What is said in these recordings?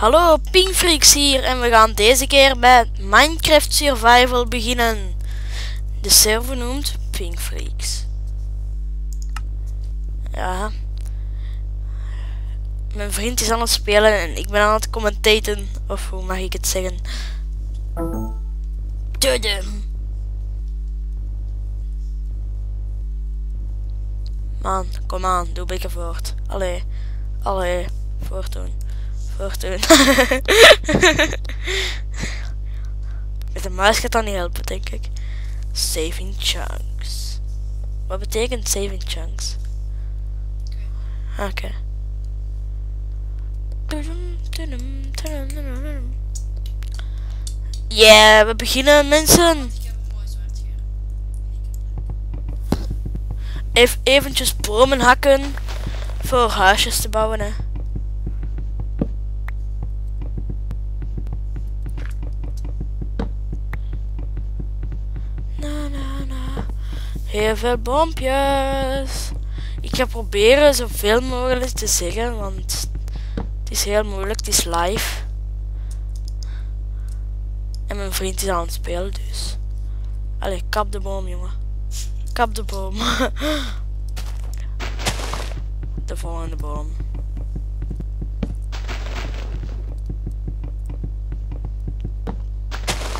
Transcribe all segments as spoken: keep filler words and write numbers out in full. Hallo, PingFREAKs hier en we gaan deze keer bij Minecraft Survival beginnen. De server noemt PingFREAKs. Ja. Mijn vriend is aan het spelen en ik ben aan het commentaten. Of hoe mag ik het zeggen? Tudum. Man, kom aan, doe bikken voort. Allee, allee, voort doen. Voort doen. Met de muis gaat dat niet helpen, denk ik. Saving chunks. Wat betekent saving chunks? Oké. Okay. Yeah, we beginnen, mensen. Even eventjes bomen hakken voor huisjes te bouwen, hè. Na, na, na. Heel veel boompjes. Ik ga proberen zoveel mogelijk te zeggen, want het is heel moeilijk, het is live. En mijn vriend is aan het spelen, dus. Allee, kap de boom, jongen. Kap de boom. De volgende boom.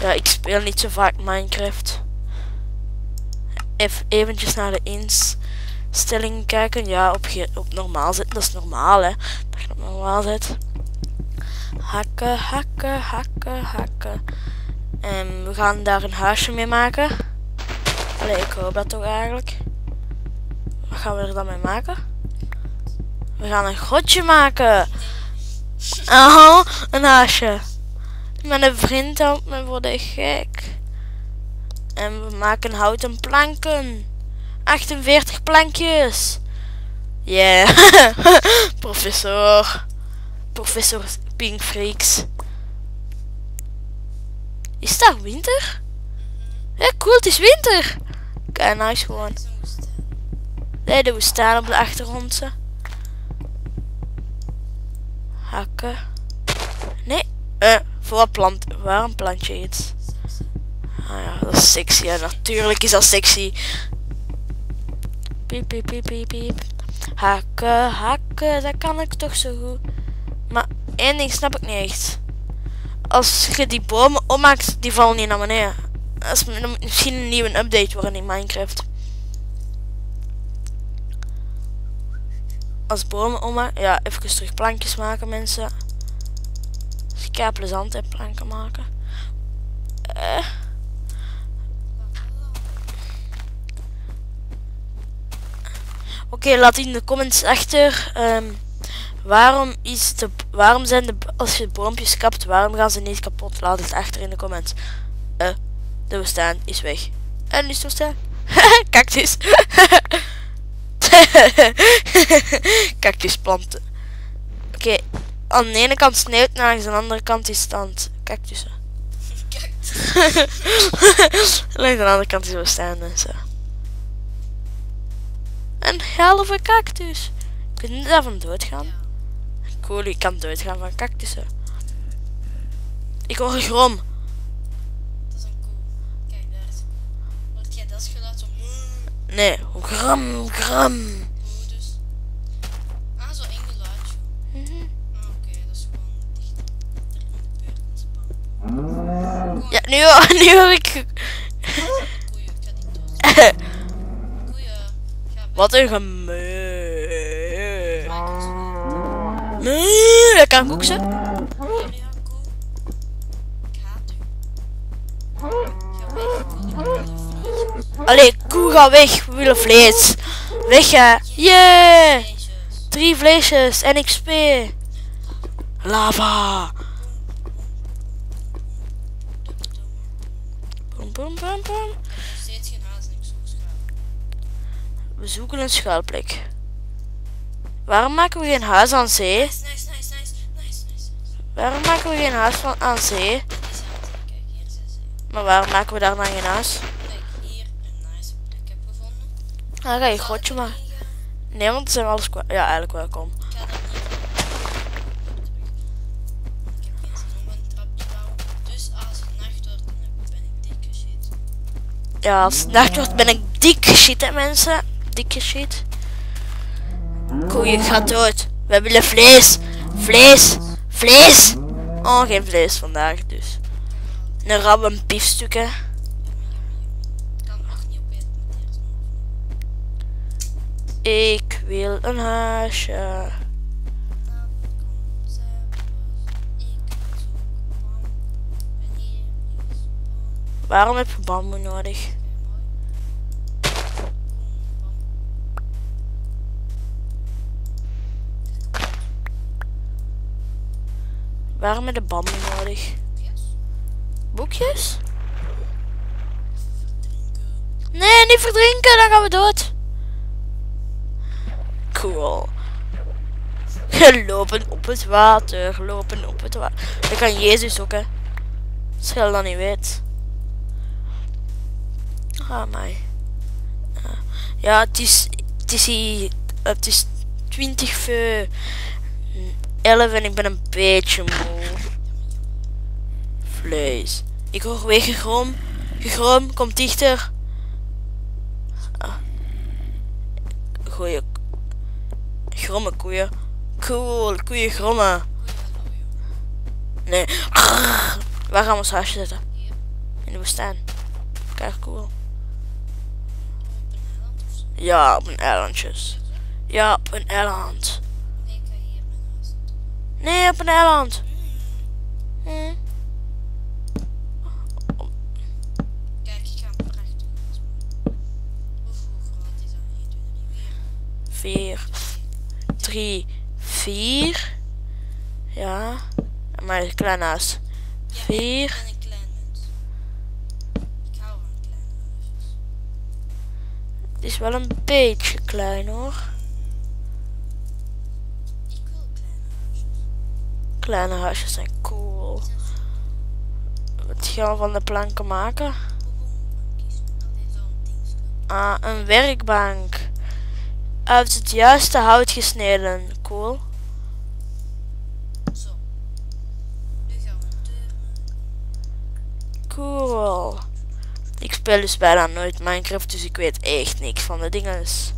Ja, ik speel niet zo vaak Minecraft. Even eventjes naar de instellingen kijken. Ja, op, op normaal zit. Dat is normaal, hè. Dat je op normaal zit. Hakken, hakken, hakken, hakken. En we gaan daar een huisje mee maken. Allee, ik hoop dat toch eigenlijk. Wat gaan we er dan mee maken? We gaan een grotje maken. Oh, een huisje. Mijn vriend helpt me voor de gek. En we maken houten planken. achtenveertig plankjes. Yeah. Professor. Professor PingFREAKs. Is dat winter? Ja, cool, het is winter. Kijk, nice gewoon. Nee, de woestijn op de achtergrond. Hakken. Nee. Eh, uh, voor een plant. Waar een plantje iets? Ah ja, dat is sexy. Ja, natuurlijk is dat sexy. Piep, piep, piep, piep, piep. Hakken, hakken. Dat kan ik toch zo goed. Maar één ding snap ik niet echt. Als je die bomen ommaakt, die vallen niet naar beneden. Als, dan moet misschien een nieuwe update worden in Minecraft. Als bomen ommaken. Ja, even terug plankjes maken, mensen. Dat is kei plezant, hè, planken maken. Uh. Oké, okay, laat in de comments achter. Um, waarom, is de, waarom zijn de... Als je boompjes kapt, waarom gaan ze niet kapot? Laat het achter in de comments. Eh. Uh. De woestijn is weg. En nu is de woestijn. Cactus. Cactusplanten. Oké, okay. Aan de ene kant sneeuwt, en aan de andere kant is het cactussen. Cactus. Aan de andere kant is de woestijn en zo. Een halve cactus. Kun je niet daarvan doodgaan? Cool, ik kan doodgaan van cactussen. Ik hoor een grom. Nee, gram, gram. Oh, dus. Ah, zo eng geluidje. Mm-hmm. Ah, oké, okay, dat is gewoon dicht. Er in de buurt in Spanje. Ja, nu, nu heb ik... Koeien, ik ga niet dood. Koeien, ga weg. Wat een gemeen. Nee, dat kan ook zo. Ja, koe. Ik haat u. Ga weg, koe. Allee, koe, ga weg, we willen vlees. Weg, hè. Yeah! Drie vleesjes en X P. Lava. Boom, boom, boom, boom. Steeds geen haas en ik zoek schuil. We zoeken een schuilplek. Waarom maken we geen huis aan zee? Nice, nice, nice, nice, nice, nice. Waarom maken we geen huis van aan zee? Maar waarom maken we daar dan geen huis? Dan ga je grotje maar. Nee, want ze zijn alles kwaad. Ja, eigenlijk wel, kom. Ja, vandaag wordt ben ik dik shit, hè mensen. Dikke shit. Koeien gaat dood. We willen vlees. Vlees. Vlees. Oh, geen vlees vandaag dus. Een rab en biefstukken. Ik wil een huisje. Waarom heb je bamboe nodig? Waarom heb je bamboe nodig? Boekjes? Nee, niet verdrinken, dan gaan we dood. Cool. Lopen op het water, lopen op het water. Dat kan Jezus ook, hè. Als je dat niet weet. Ah, mij. Ja, het is, het is hier, het is twintig voor elf en ik ben een beetje moe. Vlees. Ik hoor weer gegrom. Gegrom, kom dichter. Ah. Goeie. Gromme koeien. Cool, koeien grommen. Nee. Arr, waar gaan we ons huisje zetten? In de woestijn. Kijk, cool. Ja, op een eilandjes. Ja, op een eiland. Nee, op een eiland. Hm. Kijk, ik ga hem recht doen. Hoe groot is dat? Vier. Drie. Vier. Ja. Maar een klein huis. Vier. En een klein huis. Ik hou van kleine huisjes. Het is wel een beetje klein hoor. Ik wil kleine huisjes. Kleine huisjes zijn cool. Wat gaan we van de planken maken? Ah, een werkbank. Uit het juiste hout gesneden. Cool. Zo. Nu gaan we een deur maken. Cool. Ik speel dus bijna nooit Minecraft, dus ik weet echt niks van de dinges.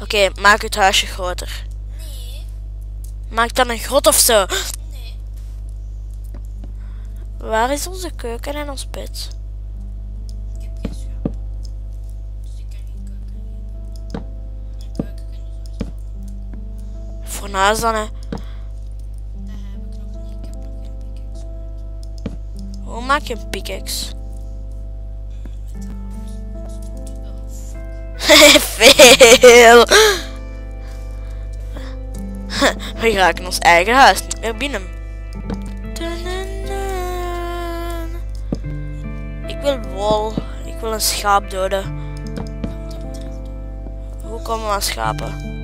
Oké, okay, maak het huisje groter. Nee. Maak dan een grot of zo. Nee. Waar is onze keuken en ons bed? Naast dan, hè. Daar heb ik nog niet. Ik heb nog geen pickaxe. Hoe maak je een pickaxe? Veel! We raken ons eigen huis niet meer binnen. Ik wil wol. Ik wil een schaap doden. Hoe komen we aan schapen?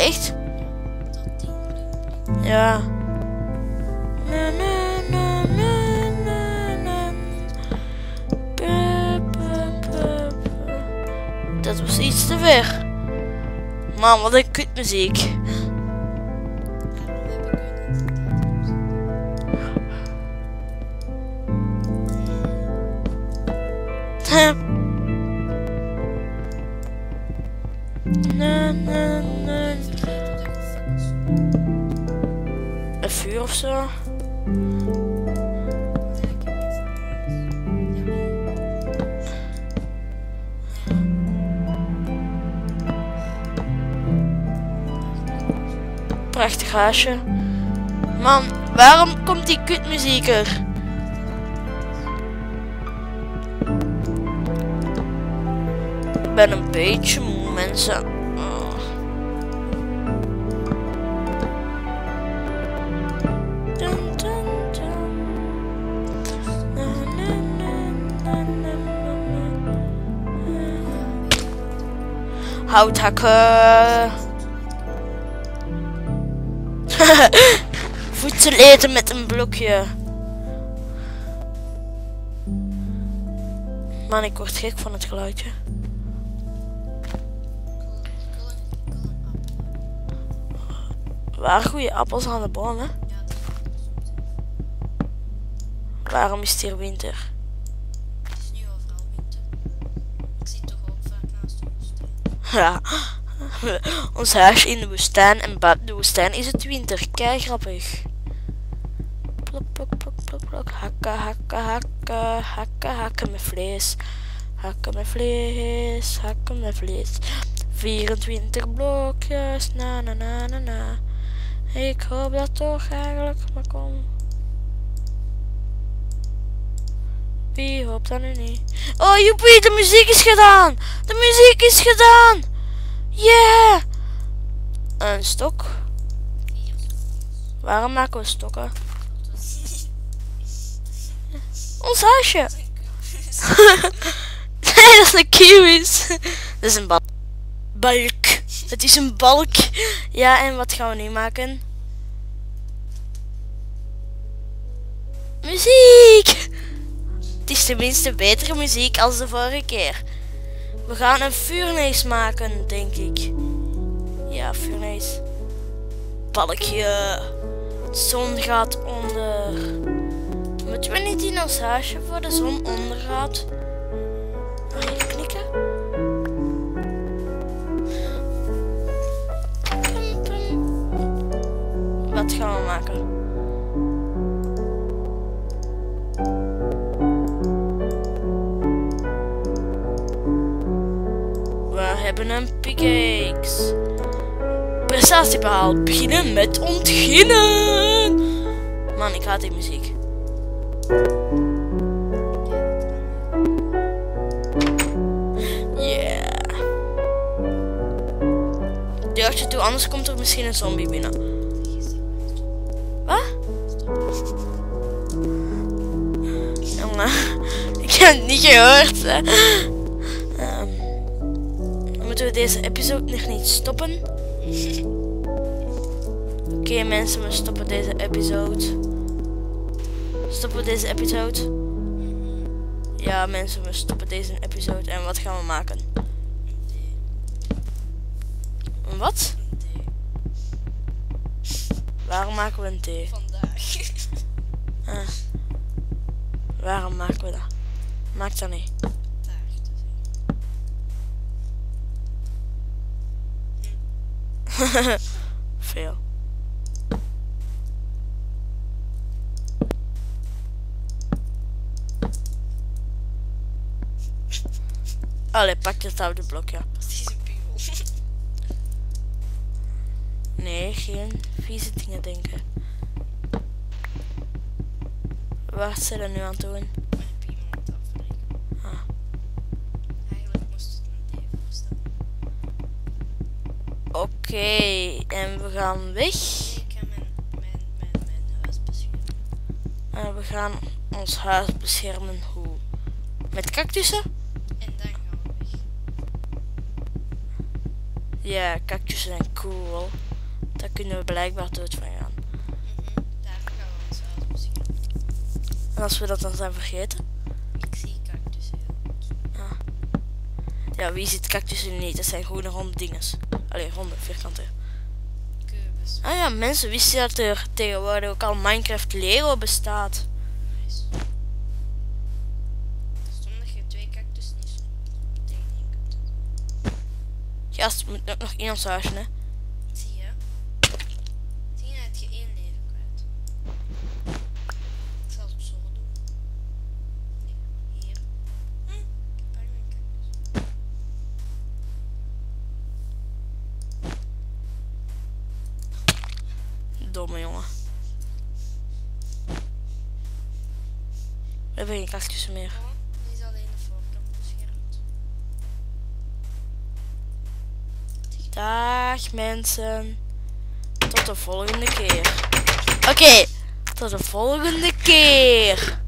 Echt? Ja. Na, na, na, na, na, na. Buh, buh, buh, buh. Dat was iets te ver. Man, wat een kutmuziek. Na, na, na. Een vuur of zo? Prachtig huisje. Man, waarom komt die kutmuziek er? Ik ben een beetje moe, mensen. Hout hakken. Voedsel eten met een blokje. Man, ik word gek van het geluidje. Waar groeien appels aan de boom, hè? Waarom is het hier winter? Het is nu overal winter. Ik zit toch ook vaak naast de woestijn. Ja. Ons huis in de woestijn en buiten de woestijn is het winter. Kei grappig. Plok, plok, plok, plok, plok. Hakken, hakken, hakken. Hakken, hakken met vlees. Hakken met vlees. Hakken met vlees. vierentwintig blokjes. Na, na, na, na, na. Ik hoop dat toch eigenlijk, maar kom. Wie hoopt dat nu niet? Oh joepie, de muziek is gedaan! De muziek is gedaan! Yeah! Een stok. Waarom maken we stokken? Ons huisje! Nee, dat is een kiwis. Dat is een balk. Balk. Het is een balk. Ja, en wat gaan we nu maken? Muziek! Het is tenminste betere muziek als de vorige keer. We gaan een vuurneus maken, denk ik. Ja, vuurneus. Balkje. De zon gaat onder. Moeten we niet in ons huisje voor de zon ondergaat? Mag ik knikken? Pum, pum. Wat gaan we maken? We hebben een PingFREAKs. Prestatie behaald. Beginnen met ontginnen. Man, ik haat die muziek. Yeah. Deurtje toe, anders komt er misschien een zombie binnen. Wat? Jongen, ik heb het niet gehoord. Hè. Moeten we deze episode nog niet stoppen? Oké okay, mensen, we stoppen deze episode. Stoppen we deze episode? Ja mensen, we stoppen deze episode. En wat gaan we maken? Een wat? Een thee. Waarom maken we een thee? Vandaag. Ah. Waarom maken we dat? Maakt dat niet. Veel. Allee, pak je oude blokje. Ja. Dat is een piemel. Nee, geen vieze dingen denken. Wat zijn er nu aan het doen? Mijn piemel moet afbreken. Ah. Eigenlijk moest het een idee voorstellen. Oké. Oké, okay, en we gaan weg. Ik ga mijn, mijn, mijn, mijn huis beschermen. En we gaan ons huis beschermen. Hoe? Met cactussen? En dan gaan we weg. Ja, cactussen zijn cool. Daar kunnen we blijkbaar dood van gaan. Mm-hmm, daar gaan we ons huis beschermen. En als we dat dan zijn vergeten? Ik zie cactussen heel goed. Ah. Ja, wie ziet cactussen niet? Dat zijn gewoon ronde dinges. Allee, ronde, vierkante. Kubus. Ah ja, mensen, wisten dat er tegenwoordig ook al Minecraft Lego bestaat? Nice. Stom dat je twee cactussen niet tegen je kunt doen. Gast, moet ook nog in ons huisje, hè? Zie je? Zie je dat je één leven kwijt. Ik zal het zo doen. Hier. Hm, ik heb daar mijn cactus. Domme jongen. We hebben geen cactussen meer. Oh, die is alleen de voorkant beschermd. Dag mensen. Tot de volgende keer. Oké, okay, tot de volgende keer.